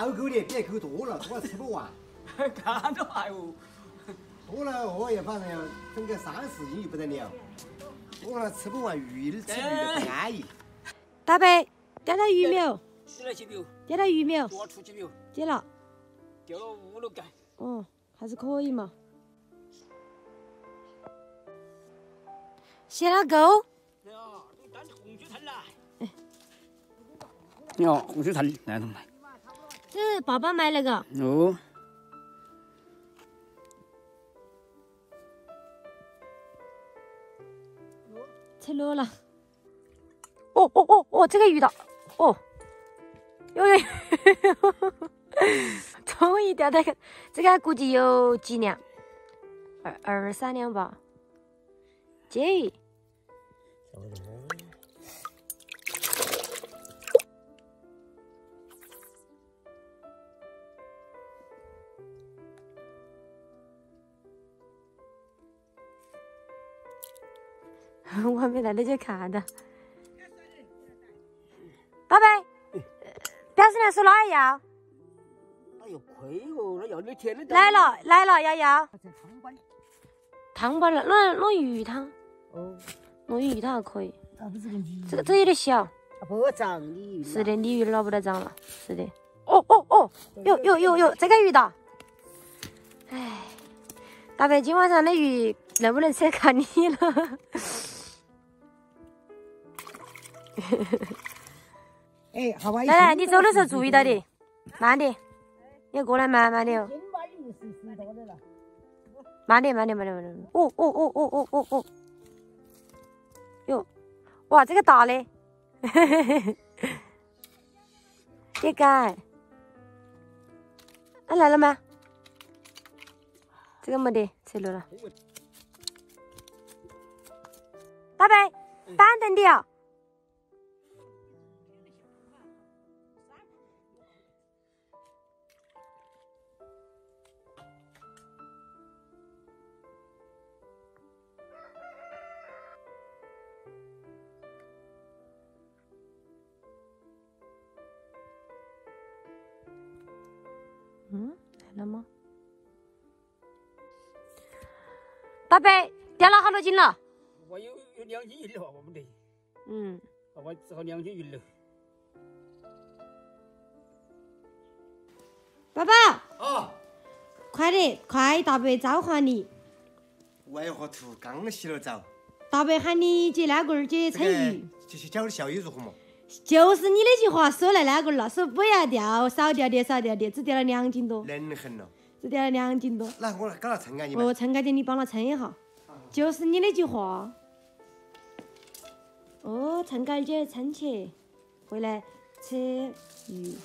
烤狗的别烤多了，我吃不完。看着还哦，多了我也反正整个30斤就不得了，多了吃不完鱼，吃鱼都不安逸。大伯，钓到鱼没有？钓了几条。钓到鱼没有？抓出几条？钓了。钓了5、6个。哦，还是可以嘛。 写了狗。哦，红薯藤来了没？这爸爸买那个。哦。吃落了。哦哦哦哦，这个鱼的，哦，哟哟，终于钓到个，这个估计有几两，2、3两吧。姐。 我还没来得及看的，宝贝，80两是哪样？那要亏哦，那要你天天。来了来了，瑶瑶。汤包了，弄鱼汤。哦。弄鱼汤可以。这个有点小。不长鲤鱼。是的，鲤鱼捞不得长了。是的。哦哦哦，有，这个鱼大。哎，大伯，今晚上的鱼能不能吃看你了？ 哎，好吧。来来，你走的时候注意到的，慢点，你要过来慢点哦。慢点。哦。哟，哇，这个大嘞，嘿。别干。哎，来了吗？这个没得，扯落了。大伯，板凳的哦。 嗯，来了吗？大伯，钓了好多斤了？我有2斤鱼了，我们得。嗯。我只好2斤鱼了。爸爸。哦。快点，快！大伯召唤你。外河图刚洗了澡。大伯喊你去那个儿去蹭鱼。去钓小鱼如何嘛？ 就是你那句话说来那个了，说不要钓，少钓点，只钓了2斤多。能很咯。只钓了2斤多。那我搞了称杆你们。哦，称杆点你帮我称一下。就是你那句话。哦，称杆儿姐称起，回来吃鱼。